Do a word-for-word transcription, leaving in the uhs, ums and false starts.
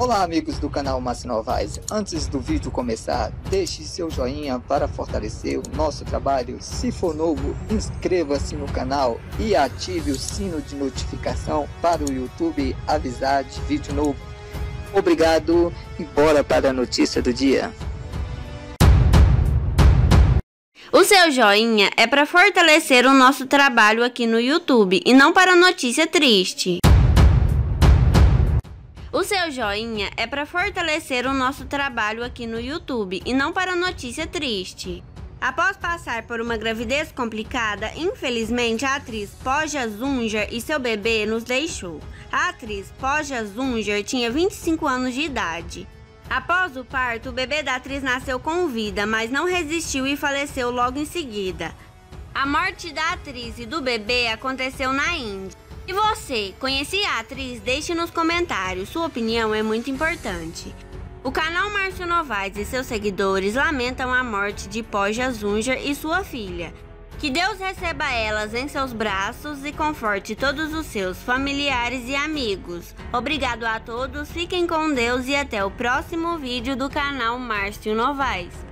Olá amigos do canal Márcio Novais, antes do vídeo começar, deixe seu joinha para fortalecer o nosso trabalho. Se for novo, inscreva-se no canal e ative o sino de notificação para o YouTube avisar de vídeo novo. Obrigado e bora para a notícia do dia. O seu joinha é para fortalecer o nosso trabalho aqui no YouTube e não para notícia triste. O seu joinha é para fortalecer o nosso trabalho aqui no YouTube e não para notícia triste. Após passar por uma gravidez complicada, infelizmente a atriz Pooja Zunger e seu bebê nos deixou. A atriz Pooja Zunger tinha vinte e cinco anos de idade. Após o parto, o bebê da atriz nasceu com vida, mas não resistiu e faleceu logo em seguida. A morte da atriz e do bebê aconteceu na Índia. E você, conhecia a atriz? Deixe nos comentários, sua opinião é muito importante. O canal Márcio Novais e seus seguidores lamentam a morte de Pooja Zunger e sua filha. Que Deus receba elas em seus braços e conforte todos os seus familiares e amigos. Obrigado a todos, fiquem com Deus e até o próximo vídeo do canal Márcio Novais.